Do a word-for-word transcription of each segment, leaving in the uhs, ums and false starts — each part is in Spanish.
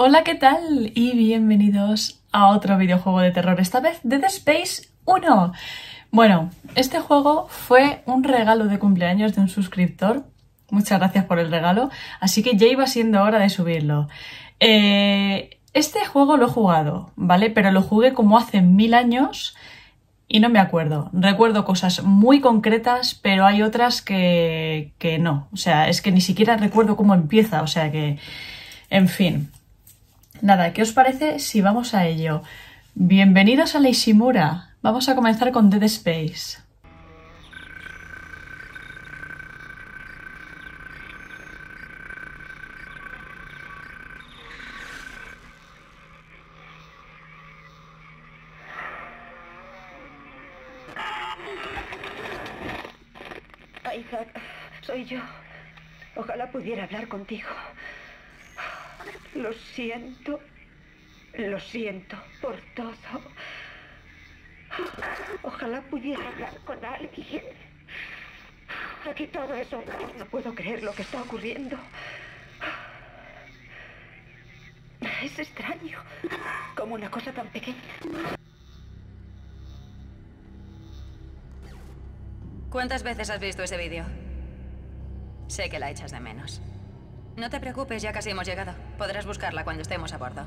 Hola, ¿qué tal? Y bienvenidos a otro videojuego de terror, esta vez de Dead Space uno. Bueno, este juego fue un regalo de cumpleaños de un suscriptor. Muchas gracias por el regalo, así que ya iba siendo hora de subirlo. Eh, este juego lo he jugado, ¿vale? Pero lo jugué como hace mil años y no me acuerdo. Recuerdo cosas muy concretas, pero hay otras que, que no. O sea, es que ni siquiera recuerdo cómo empieza, o sea que... En fin. Nada, ¿qué os parece si vamos a ello? Bienvenidos a la Ishimura. Vamos a comenzar con Dead Space. Isaac, soy yo. Ojalá pudiera hablar contigo. Lo siento, lo siento por todo. Ojalá pudiera hablar con alguien. Aquí todo es horrible. No puedo creer lo que está ocurriendo. Es extraño, como una cosa tan pequeña. ¿Cuántas veces has visto ese vídeo? Sé que la echas de menos. No te preocupes, ya casi hemos llegado. Podrás buscarla cuando estemos a bordo.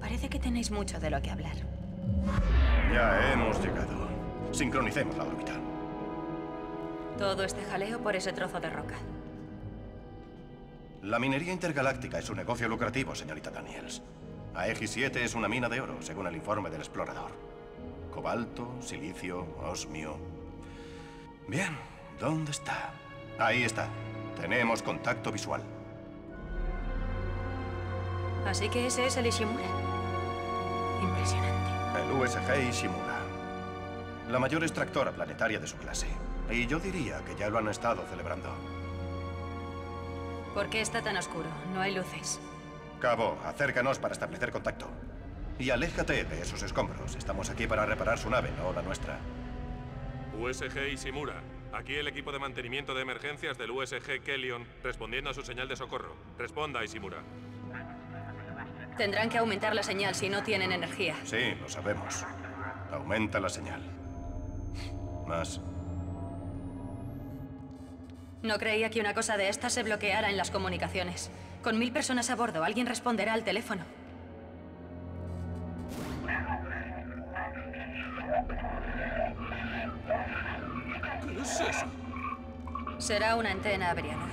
Parece que tenéis mucho de lo que hablar. Ya hemos llegado. Sincronicemos la órbita. Todo este jaleo por ese trozo de roca. La minería intergaláctica es un negocio lucrativo, señorita Daniels. Aegis siete es una mina de oro, según el informe del explorador. Cobalto, silicio, osmio... Bien, ¿dónde está? Ahí está. Tenemos contacto visual. Así que ese es el Ishimura. Impresionante. El U S G Ishimura. La mayor extractora planetaria de su clase. Y yo diría que ya lo han estado celebrando. ¿Por qué está tan oscuro? No hay luces. Cabo, acércanos para establecer contacto. Y aléjate de esos escombros. Estamos aquí para reparar su nave, no la nuestra. U S G Ishimura. Aquí el equipo de mantenimiento de emergencias del U S G Kellion, respondiendo a su señal de socorro. Responda, Ishimura. Tendrán que aumentar la señal si no tienen energía. Sí, lo sabemos. Aumenta la señal. Más. No creía que una cosa de estas se bloqueara en las comunicaciones. Con mil personas a bordo, alguien responderá al teléfono. ¿Es eso? Será una antena averiada.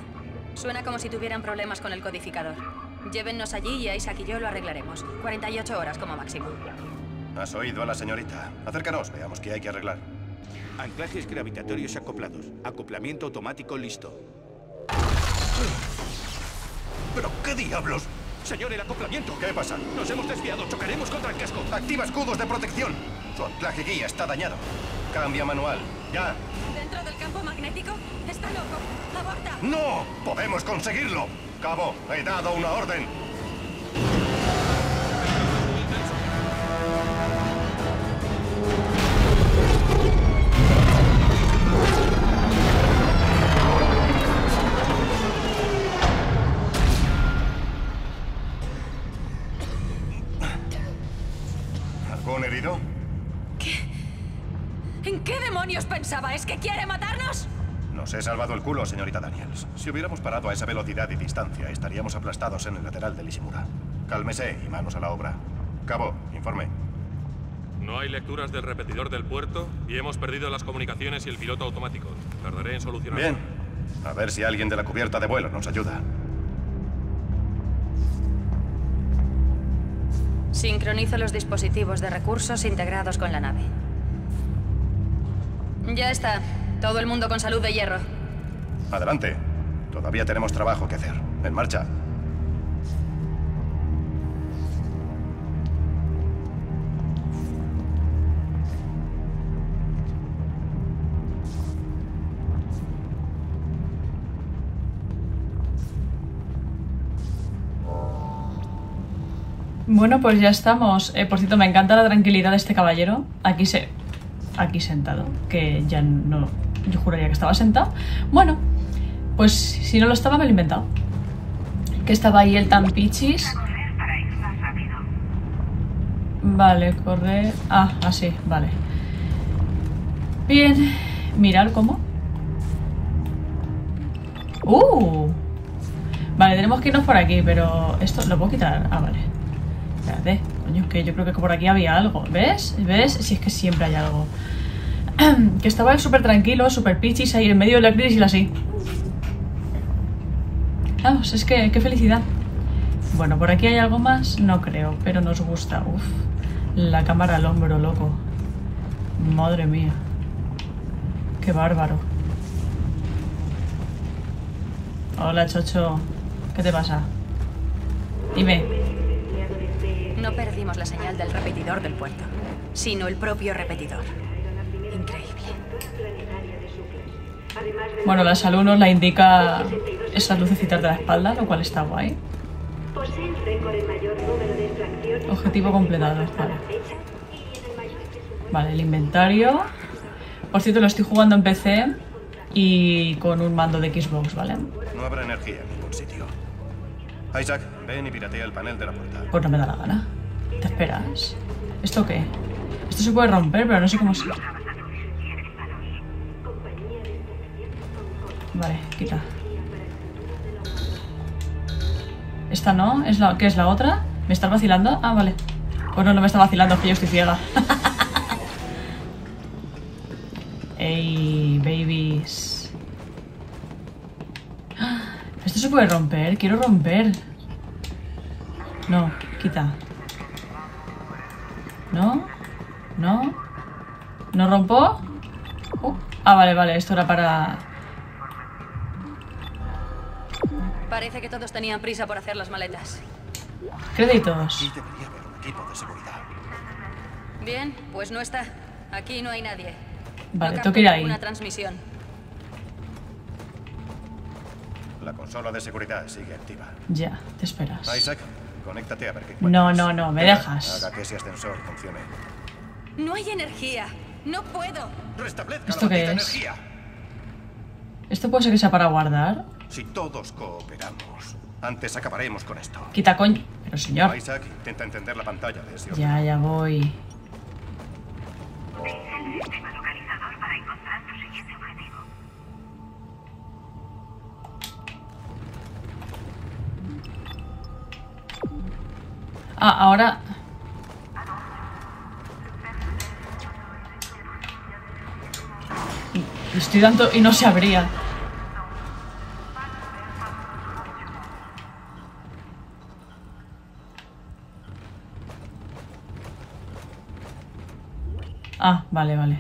Suena como si tuvieran problemas con el codificador. Llévennos allí y Isaac y yo lo arreglaremos. cuarenta y ocho horas como máximo. Has oído a la señorita. Acércanos, veamos qué hay que arreglar. Anclajes gravitatorios acoplados. Acoplamiento automático listo. ¿Pero qué diablos? Señor, el acoplamiento. ¿Qué pasa? Nos hemos desviado. Chocaremos contra el casco. Activa escudos de protección. Su anclaje guía está dañado. Cambia manual. Ya. ¿Dentro del campo magnético? Está loco. ¡Aborta! ¡No! ¡Podemos conseguirlo! Cabo, he dado una orden. ¿Algún herido? ¿En qué demonios pensaba? ¿Es que quiere matarnos? Nos he salvado el culo, señorita Daniels. Si hubiéramos parado a esa velocidad y distancia, estaríamos aplastados en el lateral del Ishimura. Cálmese y manos a la obra. Cabo, informe. No hay lecturas del repetidor del puerto y hemos perdido las comunicaciones y el piloto automático. Tardaré en solucionarlo. Bien. A ver si alguien de la cubierta de vuelo nos ayuda. Sincronizo los dispositivos de recursos integrados con la nave. Ya está. Todo el mundo con salud de hierro. Adelante. Todavía tenemos trabajo que hacer. En marcha. Bueno, pues ya estamos. Eh, por cierto, me encanta la tranquilidad de este caballero. Aquí se... aquí sentado, que ya no, yo juraría que estaba sentado. Bueno, pues si no lo estaba me lo he inventado, que estaba ahí el tan pichis. Vale, correr... Ah, así, vale. Bien. Mirar cómo. ¡Uh! Vale, tenemos que irnos por aquí, pero... ¿Esto lo puedo quitar? Ah, vale. Espérate. Coño, que yo creo que por aquí había algo. ¿Ves? ¿Ves? Si es que siempre hay algo. Que estaba súper tranquilo, súper pichis ahí en medio de la crisis y así. Vamos, es que... ¡Qué felicidad! Bueno, por aquí hay algo más, no creo, pero nos gusta. Uf, la cámara al hombro, loco. Madre mía. Qué bárbaro. Hola, Chocho. ¿Qué te pasa? Dime. No perdimos la señal del repetidor del puerto, sino el propio repetidor. Increíble. Bueno, la salud nos la indica esas lucecitas de la espalda, lo cual está guay. Objetivo completado, vale. Vale, el inventario. Por cierto, lo estoy jugando en P C y con un mando de Xbox, ¿vale? No habrá energía en ningún sitio. Isaac, ven y piratea el panel de la puerta. Pues no me da la gana. ¿Te esperas? ¿Esto qué? Esto se puede romper, pero no sé cómo se... Vale, quita. ¿Esta no? ¿Es la... ¿Qué es la otra? ¿Me estás vacilando? Ah, vale. Pues no, no me está vacilando, que yo estoy ciega. Ey, babies. ¿Esto se puede romper? Quiero romper. No, quita. ¿No? ¿No? ¿No rompo? Uh. Ah, vale, vale, esto era para... Parece que todos tenían prisa por hacer las maletas. Créditos. Debería haber un equipo de seguridad. Bien, pues no está. Aquí no hay nadie. Vale, no tengo que ir ahí. Una transmisión. La consola de seguridad sigue activa. Ya, te esperas. Isaac, conéctate a ver qué encuentras. No, no, no, me dejas. Haga que ese ascensor funcione. No hay energía. No puedo. Restablezca la botella de energía. ¿Esto puede ser que sea para guardar? Si todos cooperamos, antes acabaremos con esto. Quita coño. Pero señor. Isaac, intenta entender la pantalla de ese ya, ya voy. Ah, ahora... Le estoy dando y no se abría. Ah, vale, vale.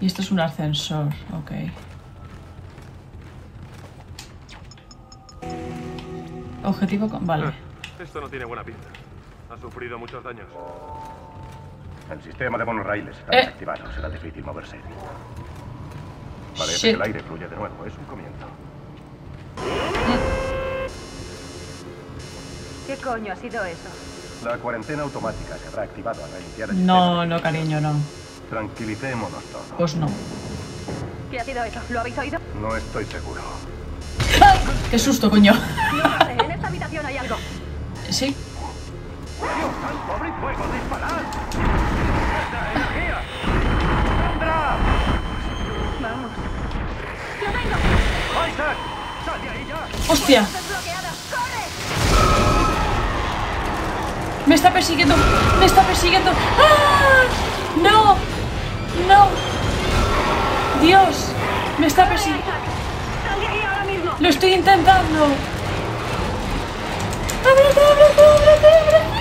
Y esto es un ascensor, ok. Objetivo con... Vale. Esto no tiene buena pinta. Ha sufrido muchos daños. El sistema de monorraíles está eh. desactivado. Será difícil moverse. Vale, que el aire fluye de nuevo. Es un comienzo. ¿Qué coño ha sido eso? La cuarentena automática se habrá activado al iniciar el... No, no, cariño, no. Tranquilicémonos todos. Pues no. ¿Qué ha sido eso? ¿Lo habéis oído? No estoy seguro. ¡Ay! ¡Qué susto, coño! No sé, en esta habitación hay algo. Sí. ¡Dios santo, abrid fuego, disparad! ¡Esta energía! ¡Sandra! Vamos. ¡Lo tengo! ¡Isaac! ¡Sal de ahí ya! ¡Hostia! Me está persiguiendo, me está persiguiendo. ¡Ah! No, no. Dios, me está persiguiendo. Lo estoy intentando. ¡Ábrete, ábrete, ábrete, ábrete!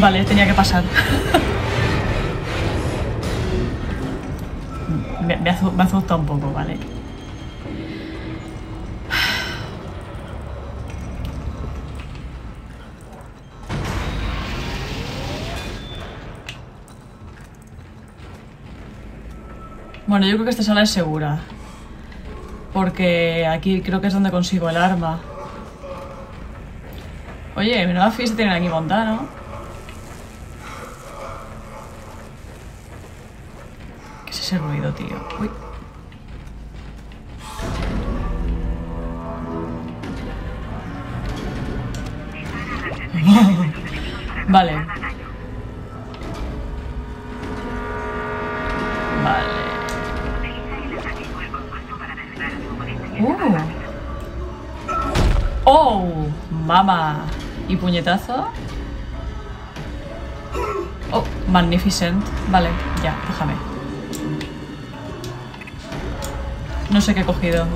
Vale, tenía que pasar. me, me, azu me asusta un poco, vale. Bueno, yo creo que esta sala es segura. Porque aquí creo que es donde consigo el arma. Oye, menuda fiesta tienen aquí montada, ¿no? ¿Qué es ese ruido, tío? Uy. Vale. Vale. Uh. Oh, mamá. ¿Y puñetazo? Oh, magnificent. Vale, ya, déjame. No sé qué he cogido.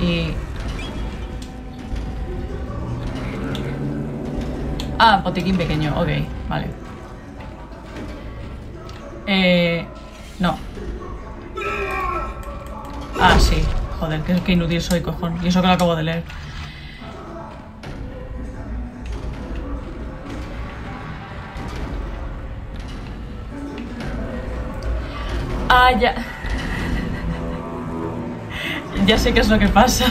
Y... ah, botiquín pequeño, ok, vale. Eh... No. Ah, sí. Joder, qué, qué inútil soy, cojón. Y eso que lo acabo de leer. Ah, ya. Ya sé qué es lo que pasa.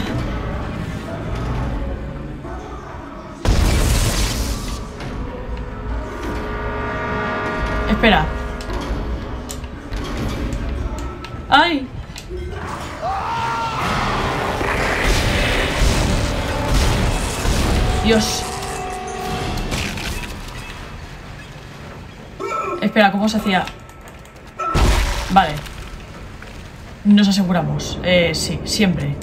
Espera. ¡Ay! Dios. Espera, ¿cómo se hacía? Vale. Nos aseguramos. Eh, sí, siempre.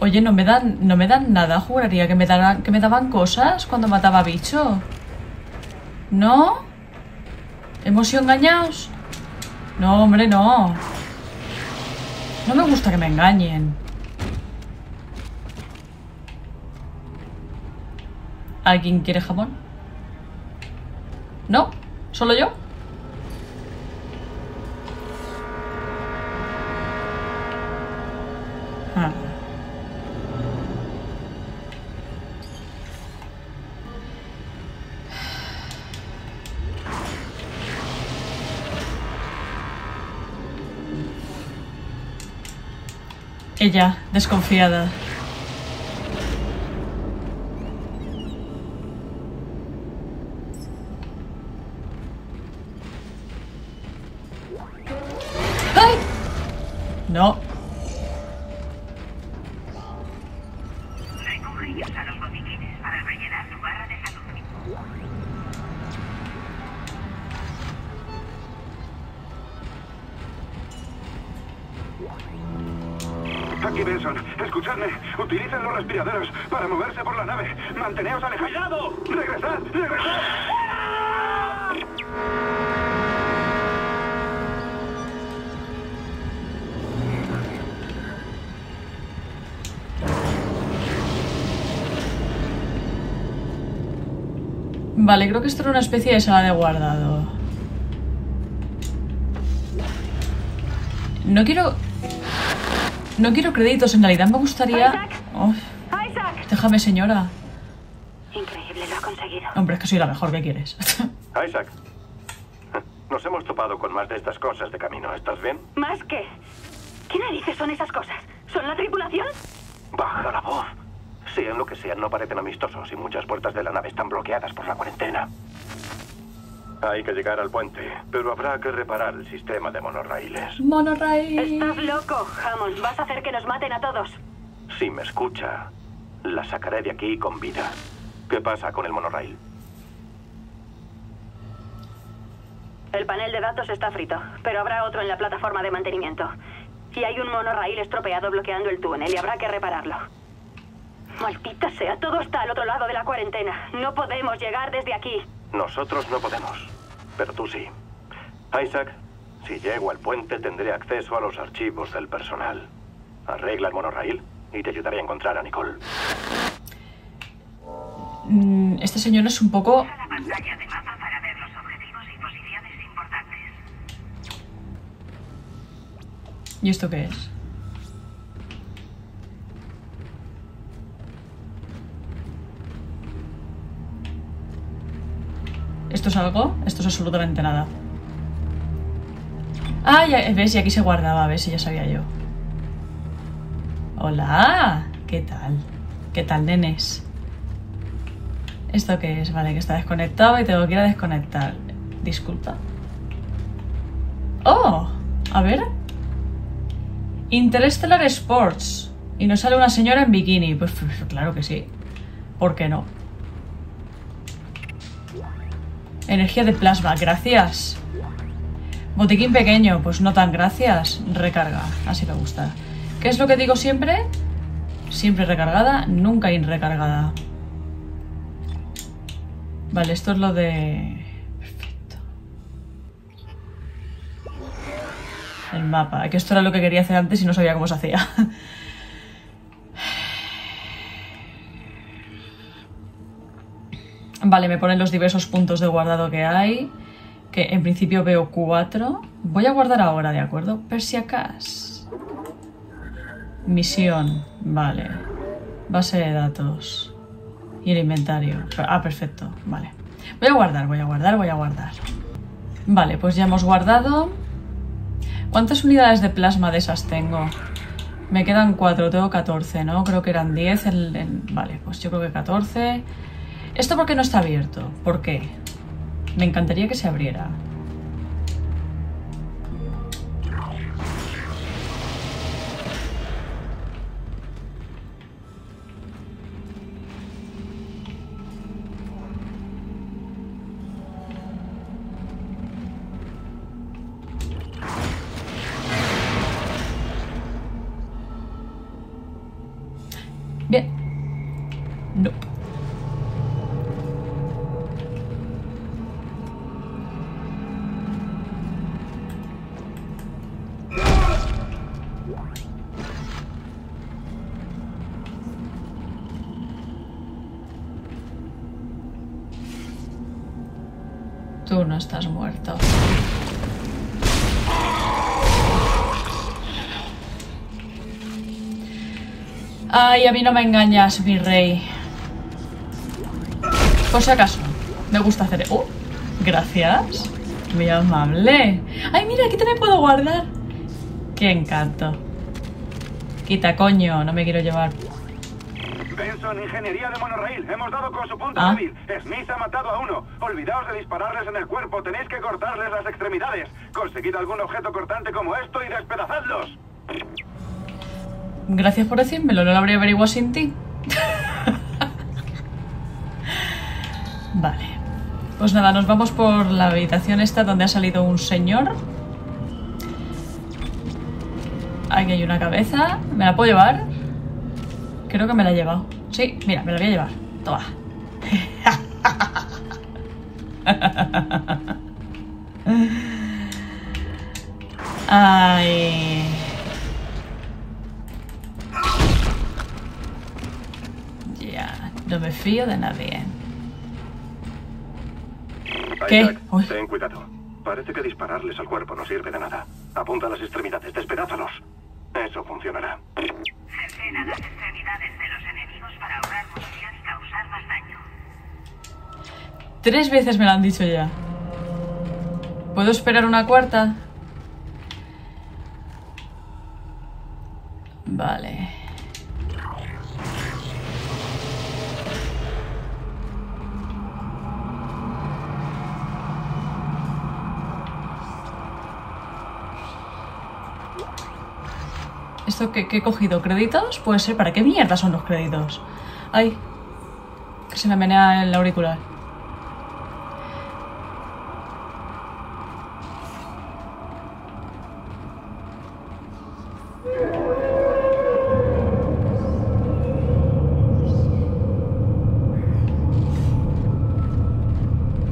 Oye, no me dan, no me dan nada. Juraría que me, daban, que me daban cosas cuando mataba a bicho. ¿No? ¿Hemos sido engañados? No, hombre, no. No me gusta que me engañen. ¿Alguien quiere jamón? ¿No? ¿Solo yo? Ah. Ella, desconfiada. ¡Ay! No. Recoge a los botiquines para rellenar tu barra de salud. Aquí Benson, escuchadme. Utilicen los respiradores para moverse por la nave. Manteneos alejados. Regresad, regresad. Vale, creo que esto era una especie de sala de guardado. No quiero... no quiero créditos, en realidad me gustaría... Isaac. Oh. Isaac. Déjame, señora. Increíble, lo ha conseguido. Hombre, es que soy la mejor, ¿qué quieres? Isaac, nos hemos topado con más de estas cosas de camino, ¿estás bien? ¿Más qué? ¿Qué narices son esas cosas? ¿Son la tripulación? Baja la voz. Sean lo que sean, no parecen amistosos y muchas puertas de la nave están bloqueadas por la cuarentena. Hay que llegar al puente, pero habrá que reparar el sistema de monorraíles. ¡Monorraíl! ¡Estás loco, Hammond! Vas a hacer que nos maten a todos. Si me escucha, la sacaré de aquí con vida. ¿Qué pasa con el monorraíl? El panel de datos está frito, pero habrá otro en la plataforma de mantenimiento. Y hay un monorraíl estropeado bloqueando el túnel y habrá que repararlo. ¡Maldita sea! Todo está al otro lado de la cuarentena. No podemos llegar desde aquí. Nosotros no podemos, pero tú sí. Isaac, si llego al puente tendré acceso a los archivos del personal. Arregla el monorraíl y te ayudaré a encontrar a Nicole. Mm, este señor es un poco... usa la pantalla de mapa para ver los objetivos y posiciones importantes. ¿Y esto qué es? ¿Esto es algo? Esto es absolutamente nada. Ah, ya, ves, y aquí se guardaba, ves, si ya sabía yo. Hola, ¿qué tal? ¿Qué tal, nenes? ¿Esto qué es? Vale, que está desconectado y tengo que ir a desconectar. Disculpa. Oh, a ver. Interestelar Sports. Y nos sale una señora en bikini. Pues claro que sí. ¿Por qué no? Energía de plasma, gracias. Botiquín pequeño, pues no tan gracias. Recarga, así me gusta. ¿Qué es lo que digo siempre? Siempre recargada, nunca irrecargada. Vale, esto es lo de... Perfecto. El mapa, que esto era lo que quería hacer antes y no sabía cómo se hacía. Vale, me ponen los diversos puntos de guardado que hay, que en principio veo cuatro. Voy a guardar ahora, ¿de acuerdo? PersiaCast. Misión, vale. Base de datos. Y el inventario. Ah, perfecto, vale. Voy a guardar, voy a guardar, voy a guardar. Vale, pues ya hemos guardado. ¿Cuántas unidades de plasma de esas tengo? Me quedan cuatro, tengo catorce, ¿no? Creo que eran diez. El, el... Vale, pues yo creo que catorce... ¿Esto por qué no está abierto? ¿Por qué? Me encantaría que se abriera. Bien. No. Tú no estás muerto. Ay, a mí no me engañas, mi rey. Por si acaso, me gusta hacer... ¡Oh! Gracias. Muy amable. Ay, mira, aquí también puedo guardar. Qué encanto. Quita, coño, no me quiero llevar... Benson, ingeniería de monorraíl. Hemos dado con su punto ah. débil. Smith ha matado a uno. Olvidaos de dispararles en el cuerpo. Tenéis que cortarles las extremidades. Conseguid algún objeto cortante como esto y despedazadlos. Gracias por decírmelo. No lo habría averiguado sin ti. Vale. Pues nada, nos vamos por la habitación esta donde ha salido un señor. Aquí hay una cabeza. ¿Me la puedo llevar? Creo que me la he llevado. Sí, mira, me la voy a llevar. Toma. Ay. Ya, no me fío de nadie. ¿Qué? Isaac, ten cuidado. Parece que dispararles al cuerpo no sirve de nada. Apunta a las extremidades, despedázalos. Eso funcionará. Cercena las extremidades de los enemigos para ahorrar munición y causar más daño. Tres veces me lo han dicho ya. ¿Puedo esperar una cuarta? Vale. ¿Esto que, que he cogido? ¿Créditos? Puede ser. ¿Para qué mierda son los créditos? Ay, que se me menea el auricular.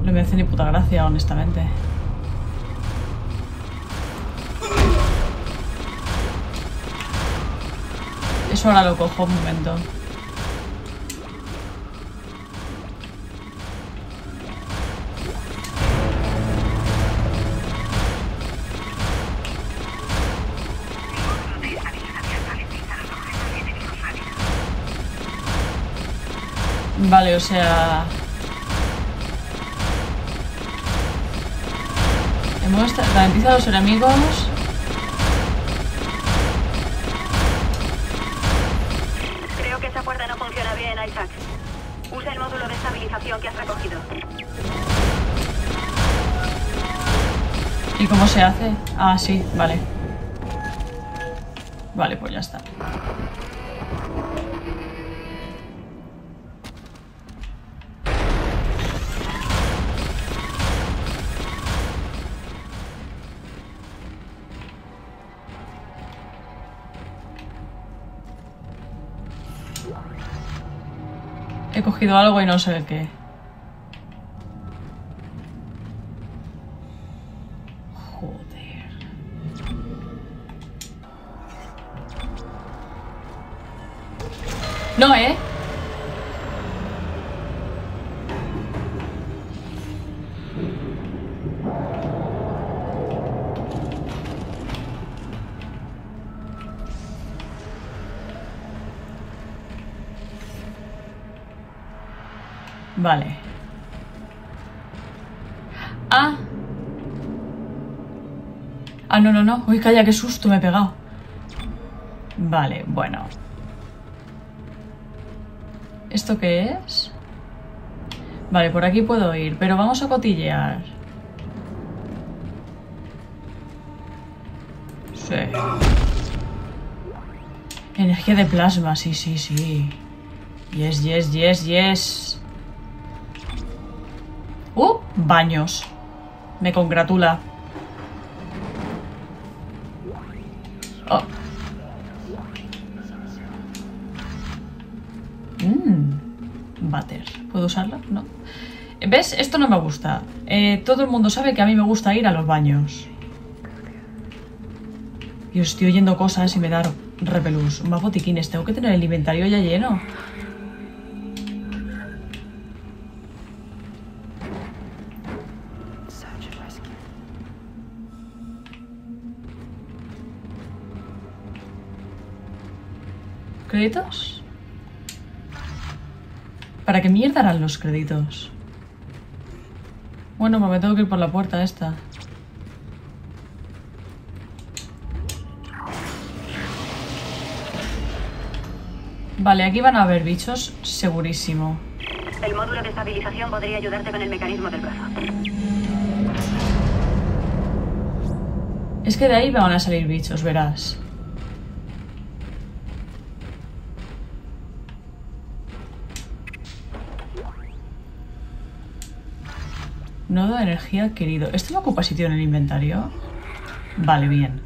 No me hace ni puta gracia, honestamente. Eso ahora lo cojo, un momento. Vale, o sea... Demuestra, garantiza a los enemigos. Creo que esa puerta no funciona bien, Isaac. Usa el módulo de estabilización que has recogido. ¿Y cómo se hace? Ah, sí, vale. Vale, pues ya está. He cogido algo y no sé el qué. Joder. No, ¿eh? Vale. Ah. Ah, no, no, no. Uy, calla, qué susto me he pegado. Vale, bueno. ¿Esto qué es? Vale, por aquí puedo ir, pero vamos a cotillear. Sí. Energía de plasma, sí, sí, sí. Yes, yes, yes, yes. ¡Uh! Baños. Me congratula. Oh. Mmm. Váter. ¿Puedo usarla? No. ¿Ves? Esto no me gusta. Eh, todo el mundo sabe que a mí me gusta ir a los baños. Yo estoy oyendo cosas y me da repelús. Más botiquines. Tengo que tener el inventario ya lleno. ¿Créditos? ¿Para qué mierda harán los créditos? Bueno, me tengo que ir por la puerta esta. Vale, aquí van a haber bichos, segurísimo. El módulo de estabilización podría ayudarte con el mecanismo del brazo. Es que de ahí van a salir bichos, verás. Nodo de energía adquirido. ¿Esto no ocupa sitio en el inventario? Vale, bien.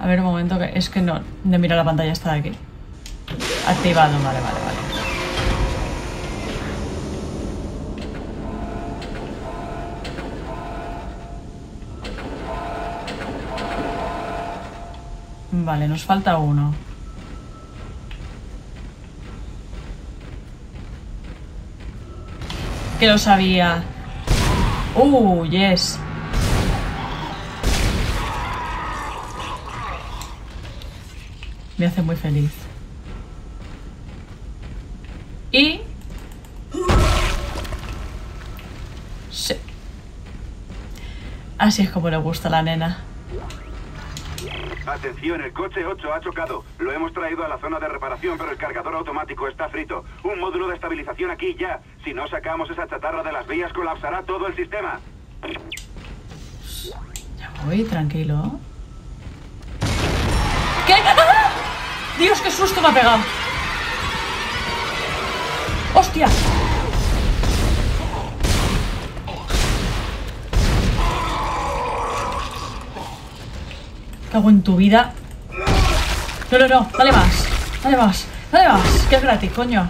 A ver, un momento, que es que no... De mirar la pantalla está aquí. Activado, vale, vale, vale. Vale, nos falta uno. Que lo sabía. Uh, yes. Me hace muy feliz. Y... sí. Así es como le gusta a la nena. Atención, el coche ocho ha chocado. Lo hemos traído a la zona de reparación, pero el cargador automático está frito. Un módulo de estabilización aquí ya. Si no sacamos esa chatarra de las vías, colapsará todo el sistema. Ya voy, tranquilo. ¿Qué? Dios, qué susto me ha pegado. ¡Hostia! Cago en tu vida. No, no, no, dale más. Dale más, dale más. Que es gratis, coño.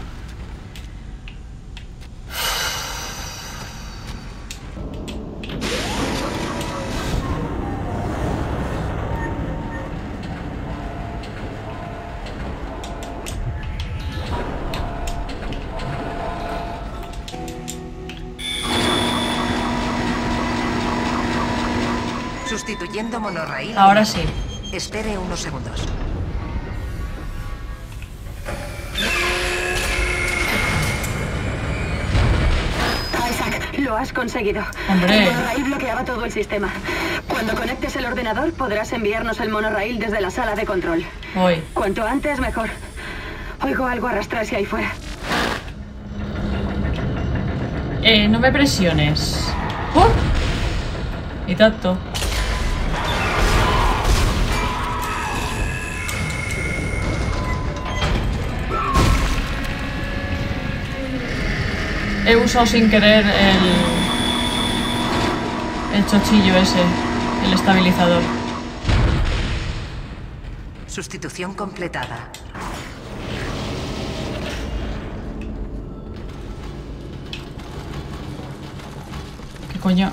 Sustituyendo monorraíl. Ahora sí. Espere unos segundos. Isaac, lo has conseguido. ¡Hombre! El monorraíl bloqueaba todo el sistema. Cuando conectes el ordenador podrás enviarnos el monorraíl desde la sala de control. Voy. Cuanto antes mejor. Oigo algo arrastrarse ahí fuera. Eh, no me presiones. ¡Oh! Y tanto. He usado sin querer el... el chochillo ese, el estabilizador. Sustitución completada. ¿Qué coño?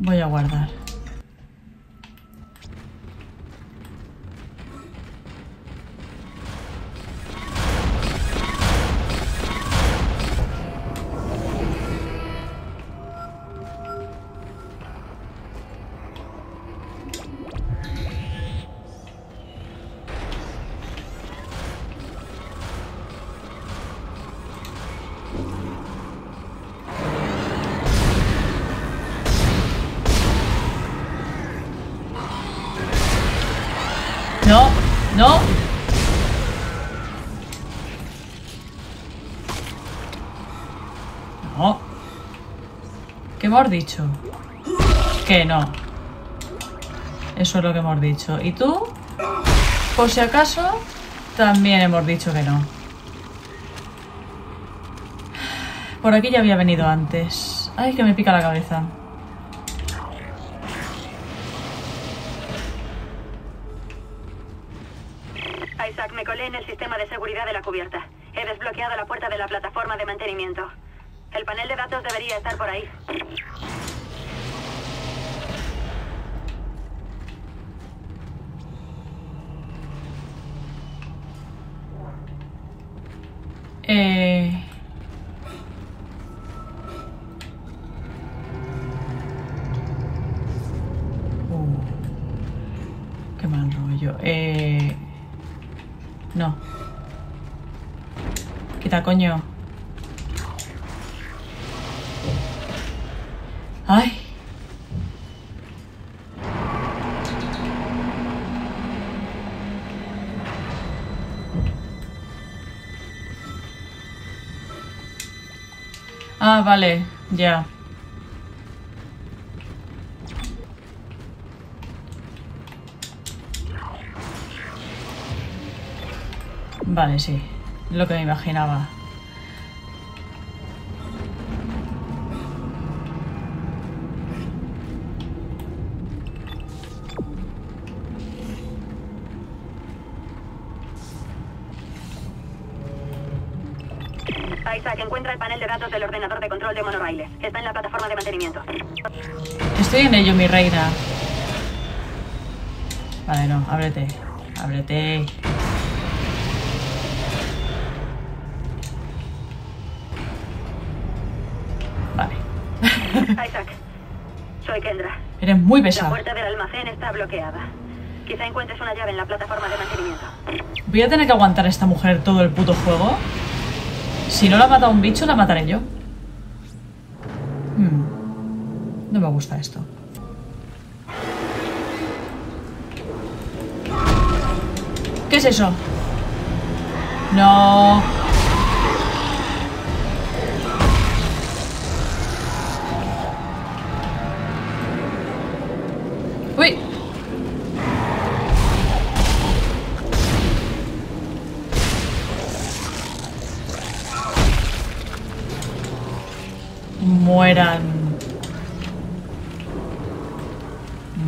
Voy a guardar. No. No. ¿Qué hemos dicho? Que no. Eso es lo que hemos dicho. ¿Y tú? Por si acaso, también hemos dicho que no. Por aquí ya había venido antes. Ay, que me pica la cabeza. Isaac, me colé en el sistema de seguridad de la cubierta. He desbloqueado la puerta de la plataforma de mantenimiento. El panel de datos debería estar por ahí. Eh... Uh, qué mal rollo. Eh... No. Quita, coño. Ay. Ah, vale. Ya. Vale, sí, lo que me imaginaba. Isaac, encuentra el panel de datos del ordenador de control de monorrailes. Está en la plataforma de mantenimiento. Estoy en ello, mi reina. Vale, no, ábrete. Ábrete. Isaac, soy Kendra. Eres muy pesada. La puerta del almacén está bloqueada. Quizá encuentres una llave en la plataforma de mantenimiento. Voy a tener que aguantar a esta mujer todo el puto juego. Si no la ha matado un bicho, la mataré yo. Hmm. No me gusta esto. ¿Qué es eso? No. Mueran.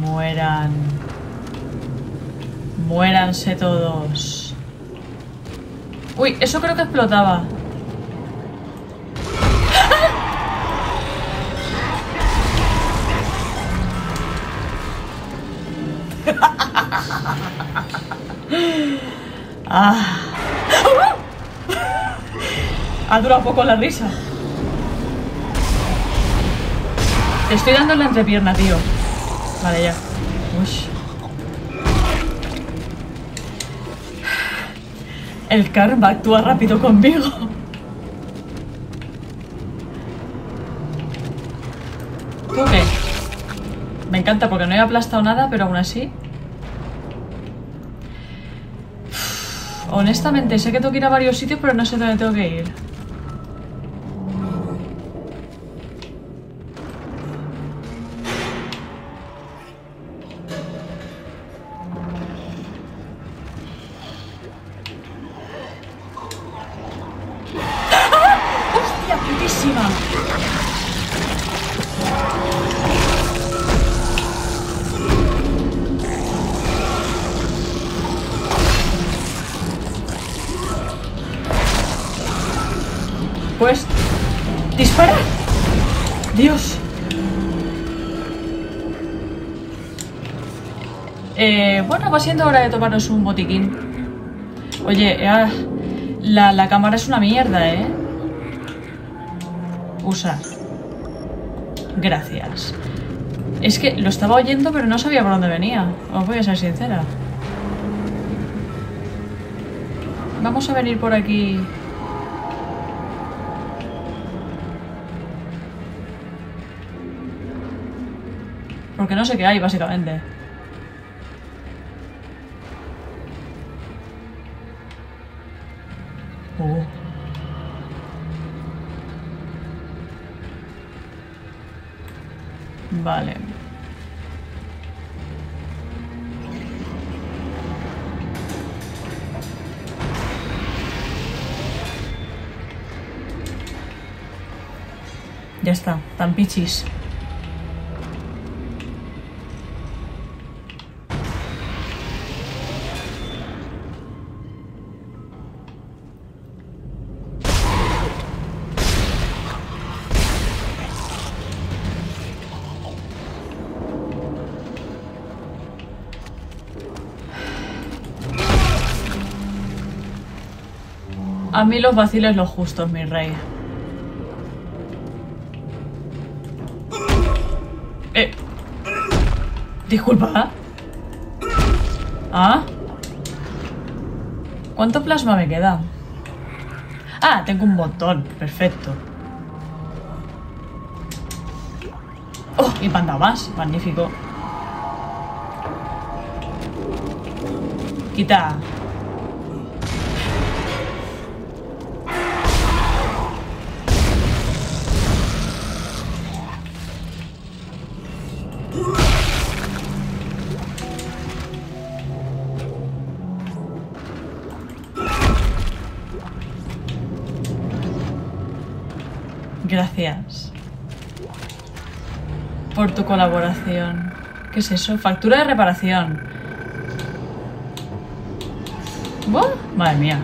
Mueran. Muéranse todos. Uy, eso creo que explotaba. Ah. Ha durado poco la risa. Te estoy dando la entrepierna, tío. Vale, ya. Uy. El karma actúa rápido conmigo. ¿Tú qué? Me encanta porque no he aplastado nada, pero aún así... Honestamente, sé que tengo que ir a varios sitios, pero no sé dónde tengo que ir. ¡Ah! ¡Hostia, putísima! Pues... ¡dispara! ¡Dios! Eh, bueno, va siendo hora de tomarnos un botiquín. Oye, ah, la, la cámara es una mierda, ¿eh? Usa. Gracias. Es que lo estaba oyendo, pero no sabía por dónde venía. Os voy a ser sincera. Vamos a venir por aquí... Porque no sé qué hay, básicamente. Uh. Vale. Ya está, tan pichis. A mí los vaciles los justos, mi rey. Eh. Disculpa. ¿Ah? ¿Cuánto plasma me queda? Ah, tengo un montón. Perfecto. Oh, y panda más. Magnífico. Quita. Gracias por tu colaboración. ¿Qué es eso? Factura de reparación. ¿Buah? Madre mía.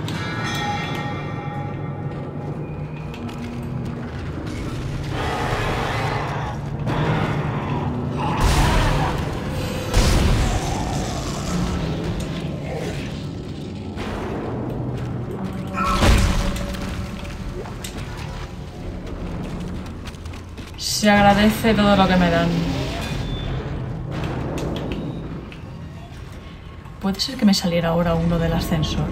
Se agradece todo lo que me dan. ¿Puede ser que me saliera ahora uno del ascensor?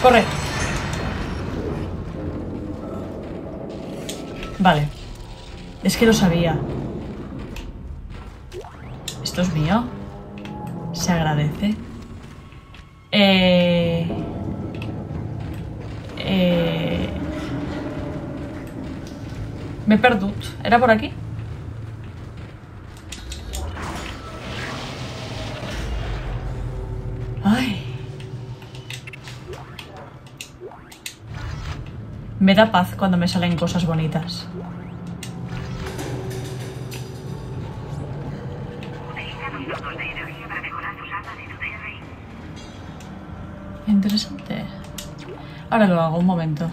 ¡Corre! Vale. Es que lo sabía. ¿Esto es mío? Se agradece. Eh, eh, me he perdido. ¿Era por aquí? Ay. Me da paz cuando me salen cosas bonitas. Interesante. Ahora lo hago, un momento.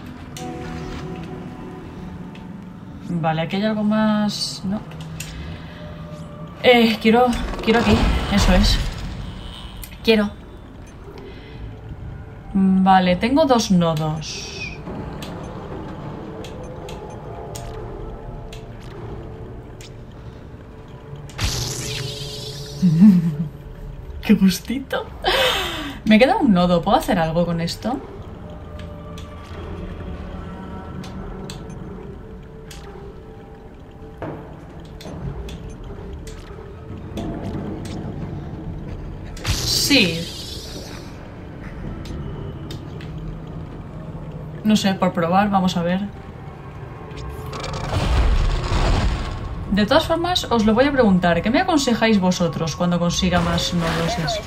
Vale, aquí hay algo más... No. Eh, quiero... Quiero aquí. Eso es. Quiero. Vale, tengo dos nodos. ¡Qué gustito! Me queda un nodo. ¿Puedo hacer algo con esto? Sí. No sé, por probar, vamos a ver. De todas formas, os lo voy a preguntar. ¿Qué me aconsejáis vosotros cuando consiga más nodos?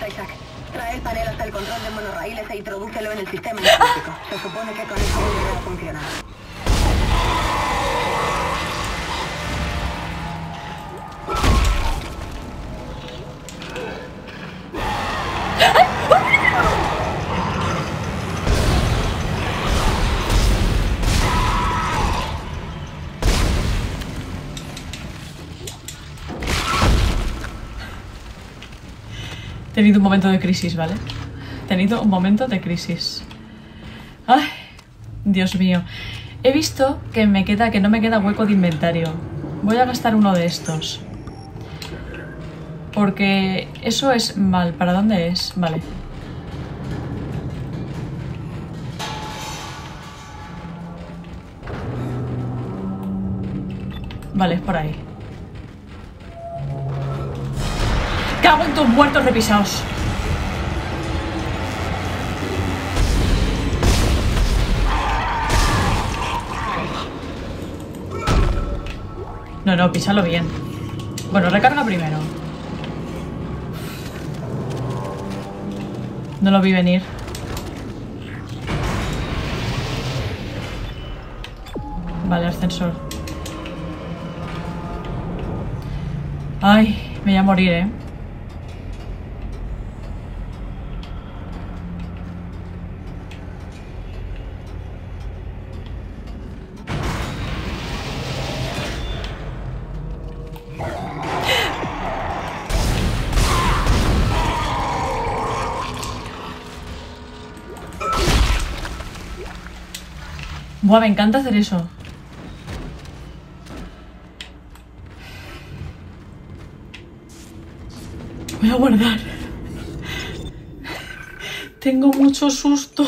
Trae el panel hasta el control de monorraíles e introdúcelo en el sistema eléctrico. Se supone que con eso no funciona. He tenido un momento de crisis, ¿vale? He tenido un momento de crisis. Ay, Dios mío. He visto que me queda, que no me queda hueco de inventario. Voy a gastar uno de estos. Porque eso es mal. ¿Para dónde es? Vale. Vale, es por ahí. ¡Cago en tus muertos repisados! No, no, písalo bien. Bueno, recarga primero. No lo vi venir. Vale, ascensor. Ay, me voy a morir, eh. Buah, me encanta hacer eso. Voy a guardar. Tengo mucho susto.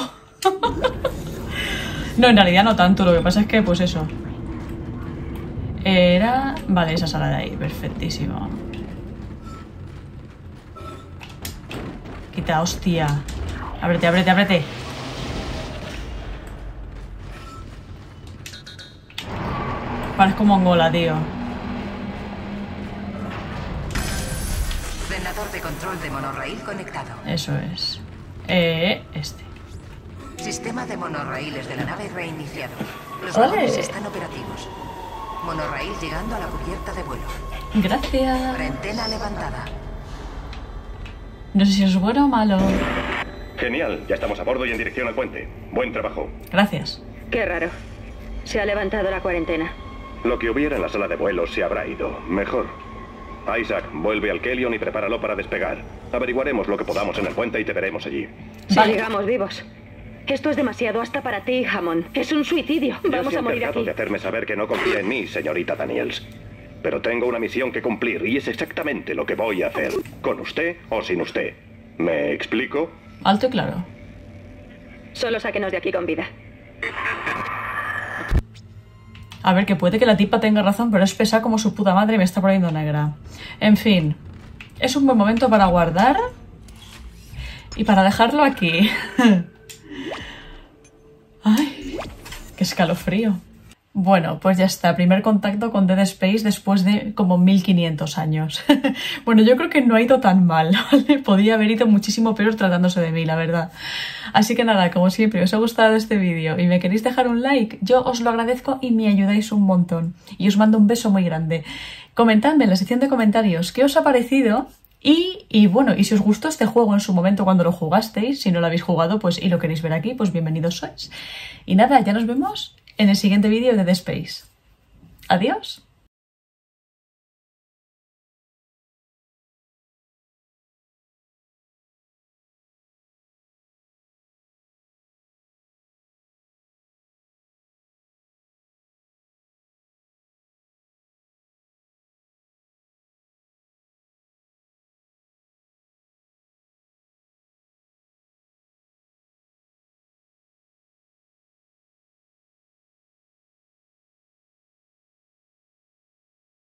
No, en realidad no tanto. Lo que pasa es que, pues eso. Era... Vale, esa sala de ahí. Perfectísimo. Quita, hostia. Ábrete, ábrete, ábrete. Parezco mongola, tío. Ordenador de control de monorraíl conectado. Eso es. Eh, este. Sistema de monorraíles de la nave reiniciado. Los motores están operativos. Monorraíl llegando a la cubierta de vuelo. Gracias. Frentela levantada. No sé si es bueno o malo. Genial, ya estamos a bordo y en dirección al puente. Buen trabajo. Gracias. Qué raro. Se ha levantado la cuarentena. Lo que hubiera en la sala de vuelo se habrá ido. Mejor. Isaac, vuelve al Kellion y prepáralo para despegar. Averiguaremos lo que podamos en el puente y te veremos allí. Si vale. Llegamos vivos. Esto es demasiado hasta para ti, Hammond. Es un suicidio. Ya vamos a morir aquí. De hacerme saber que no confía en mí, señorita Daniels. Pero tengo una misión que cumplir y es exactamente lo que voy a hacer. Con usted o sin usted. ¿Me explico? Alto y claro. Solo sáquenos de aquí con vida. A ver, que puede que la tipa tenga razón, pero es pesada como su puta madre y me está poniendo negra. En fin, es un buen momento para guardar y para dejarlo aquí. Ay, qué escalofrío. Bueno, pues ya está. Primer contacto con Dead Space después de como mil quinientos años. Bueno, yo creo que no ha ido tan mal, ¿vale? Podía haber ido muchísimo peor tratándose de mí, la verdad. Así que nada, como siempre, os ha gustado este vídeo y me queréis dejar un like, yo os lo agradezco y me ayudáis un montón. Y os mando un beso muy grande. Comentadme en la sección de comentarios qué os ha parecido y, y bueno, y si os gustó este juego en su momento cuando lo jugasteis, si no lo habéis jugado pues y lo queréis ver aquí, pues bienvenidos sois. Y nada, ya nos vemos en el siguiente vídeo de Dead Space. Adiós.